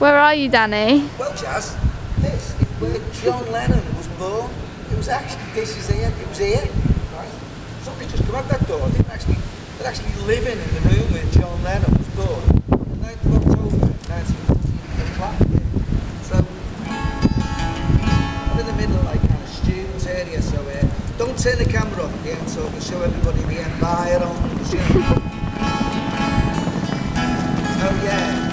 Where are you, Danny? Well, Jazz, this is where John Lennon was born. It was actually, this is here, it was here. Right? Somebody just come out that door. They're actually living in the room where John Lennon was born. The 9th of October, 1940. So, I'm in the middle, like, kind of students area, so don't turn the camera off at the end, so I can show everybody the environment. So, yeah.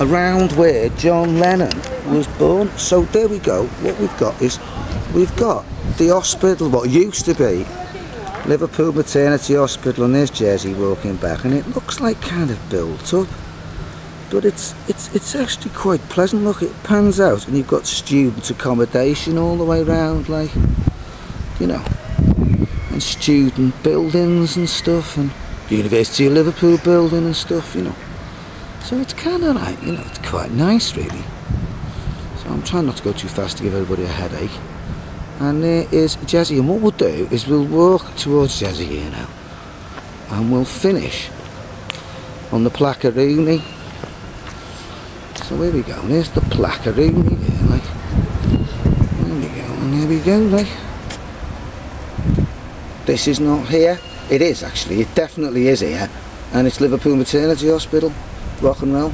Around where John Lennon was born. So there we go. What we've got is, we've got the hospital, what used to be Liverpool Maternity Hospital, and there's Jersey walking back, and it looks like kind of built up, but it's actually quite pleasant. Look, it pans out, and you've got student accommodation all the way round, like, you know, and student buildings and stuff, and the University of Liverpool building and stuff, you know. So it's kind of like, you know, it's quite nice really. So I'm trying not to go too fast to give everybody a headache. And there is Jazzy, and what we'll do is we'll walk towards Jazzy here now, and we'll finish on the Placarini. So here we go, and here's the Placarini here, like, there we go, like. This is not here. It is actually, it definitely is here, and it's Liverpool Maternity Hospital. Rock and roll.